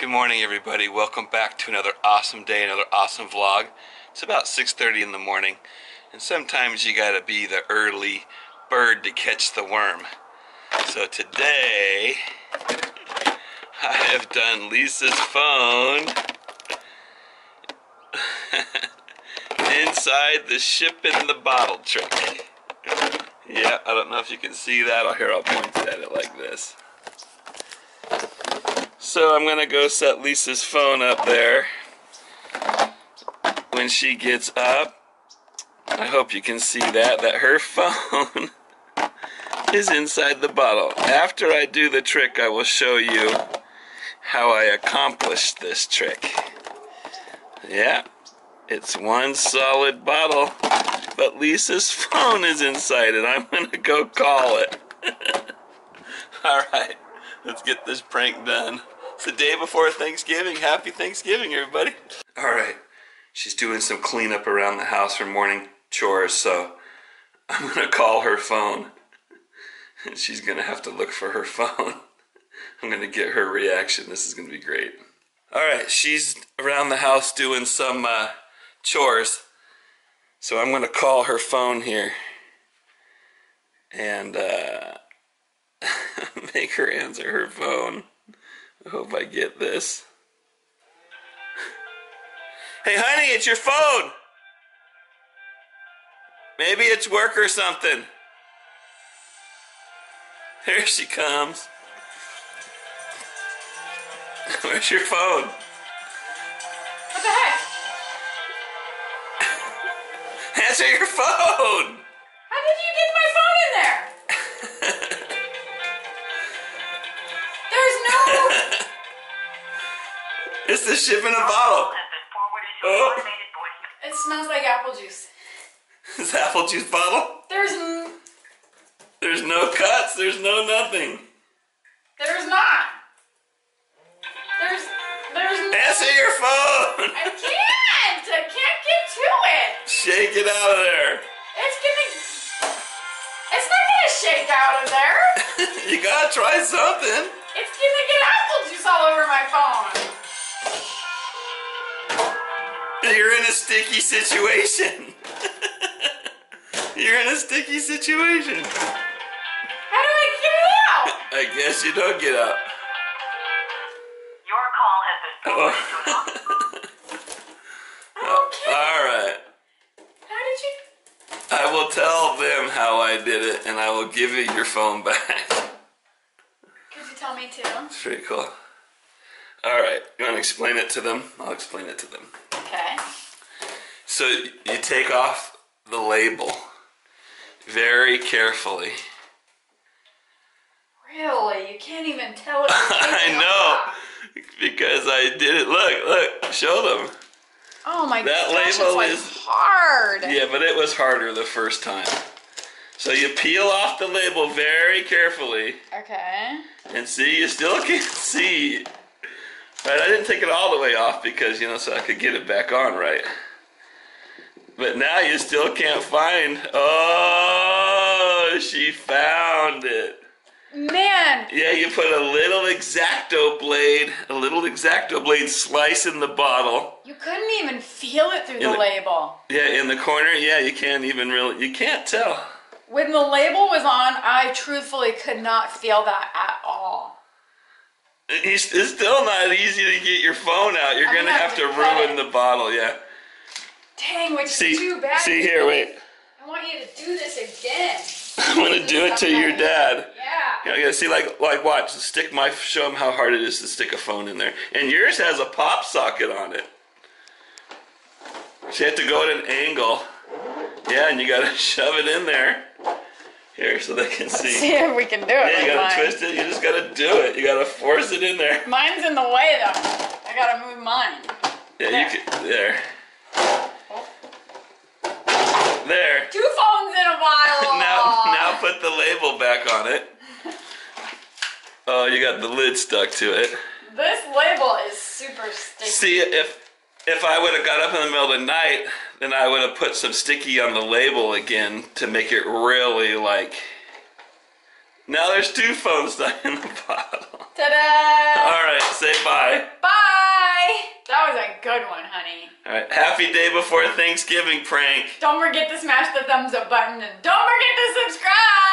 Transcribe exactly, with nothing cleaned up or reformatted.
Good morning, everybody. Welcome back to another awesome day, another awesome vlog. It's about six thirty in the morning, and sometimes you gotta be the early bird to catch the worm. So today, I have done Lisa's phone inside the ship in the bottle trick. Yeah, I don't know if you can see that. I'll hear all points at it like this. So I'm gonna go set Lisa's phone up there when she gets up. I hope you can see that, that her phone is inside the bottle. After I do the trick, I will show you how I accomplished this trick. Yeah, it's one solid bottle, but Lisa's phone is inside it. I'm gonna go call it. All right, let's get this prank done. It's the day before Thanksgiving. Happy Thanksgiving, everybody. All right, she's doing some cleanup around the house for morning chores, so I'm gonna call her phone. And she's gonna have to look for her phone. I'm gonna get her reaction. This is gonna be great. All right, she's around the house doing some uh, chores, so I'm gonna call her phone here and uh, make her answer her phone. I hope I get this. Hey, honey, it's your phone. Maybe it's work or something. Here she comes. Where's your phone? What the heck? Answer your phone! How did you get my phone in there? There's no... It's the ship in a bottle. Oh. It smells like apple juice. It's an apple juice bottle? There's no... There's no cuts. There's no nothing. There's not. There's, there's no... Answer your phone! I can't! I can't get to it! Shake it out of there. It's gonna... It's not gonna shake out of there. You gotta try something. It's gonna get apple juice all over my phone. You're in a sticky situation. You're in a sticky situation. I guess you don't get up. Your call has been forwarded to an officer. Okay. All right. How did you? I will tell them how I did it, and I will give you your phone back. Could you tell me too? It's pretty cool. All right. You want to explain it to them? I'll explain it to them. Okay. So you take off the label very carefully. Really? You can't even tell it. I know, because I did it. Look, look, show them. Oh my gosh, that label is hard. Yeah, but it was harder the first time. So you peel off the label very carefully. Okay. And see, you still can't see. Right, I didn't take it all the way off because, you know, so I could get it back on right. But now you still can't find. Oh, she found it. Man! Yeah, you put a little X-Acto blade, a little X-Acto blade slice in the bottle. You couldn't even feel it through the, the label. Yeah, in the corner, yeah, you can't even really, you can't tell. When the label was on, I truthfully could not feel that at all. It's still not easy to get your phone out. You're going to have to ruin the bottle, yeah. Dang, which is too bad. See here, wait. I want you to do this again. I want to do it to your dad. Yeah. You know, see, like, like, watch. Stick my. Show him how hard it is to stick a phone in there. And yours has a pop socket on it. So you have to go at an angle. Yeah, and you gotta shove it in there. Here, so they can see. See if we can do it. Yeah, you gotta mine. Twist it. You just gotta do it. You gotta force it in there. Mine's in the way though. I gotta move mine. Yeah, there. You can. There. There. Two phones in a while. now, now put the label back on it. Oh, you got the lid stuck to it. This label is super sticky. See, if if I would have got up in the middle of the night, then I would have put some sticky on the label again to make it really like. Now there's two phones stuck in the bottle. Ta-da! All right, say bye. Bye. good one, honey. All right, happy day before Thanksgiving prank. Don't forget to smash the thumbs up button and don't forget to subscribe.